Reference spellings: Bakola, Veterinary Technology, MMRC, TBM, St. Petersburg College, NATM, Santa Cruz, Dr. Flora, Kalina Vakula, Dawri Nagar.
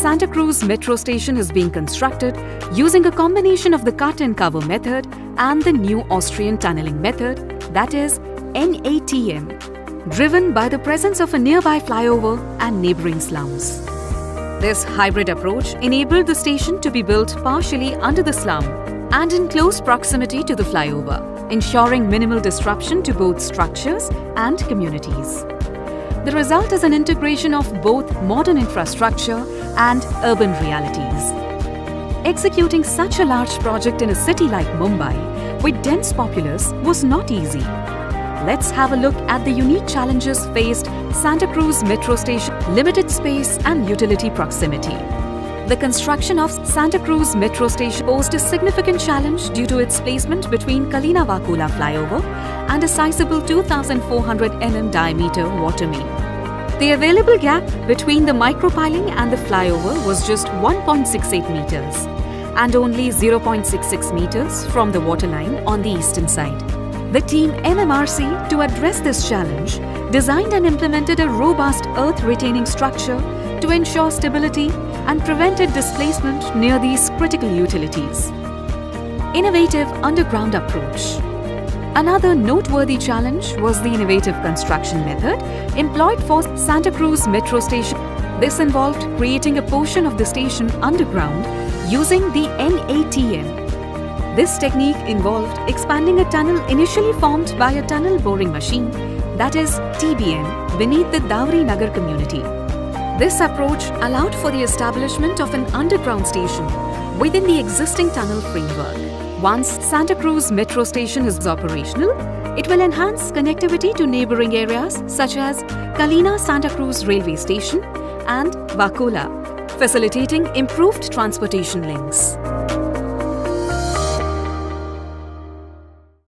Santa Cruz metro station is being constructed using a combination of the cut and cover method and the new Austrian tunneling method, that is NATM, driven by the presence of a nearby flyover and neighbouring slums. This hybrid approach enabled the station to be built partially under the slum and in close proximity to the flyover, ensuring minimal disruption to both structures and communities. The result is an integration of both modern infrastructure and urban realities. Executing such a large project in a city like Mumbai with dense populace was not easy. Let's have a look at the unique challenges faced Santa Cruz metro station, limited space and utility proximity. The construction of Santa Cruz metro station posed a significant challenge due to its placement between Kalina Vakula flyover and a sizable 2,400 mm diameter water main. The available gap between the micropiling and the flyover was just 1.68 meters and only 0.66 meters from the waterline on the eastern side. The team MMRC, to address this challenge, designed and implemented a robust earth-retaining structure to ensure stability and prevented displacement near these critical utilities. Innovative underground approach. Another noteworthy challenge was the innovative construction method employed for Santa Cruz metro station. This involved creating a portion of the station underground using the NATM. This technique involved expanding a tunnel initially formed by a tunnel boring machine, that is TBM, beneath the Dawri Nagar community. This approach allowed for the establishment of an underground station within the existing tunnel framework. Once Santa Cruz metro station is operational, it will enhance connectivity to neighbouring areas such as Kalina Santa Cruz railway station and Bakola, facilitating improved transportation links.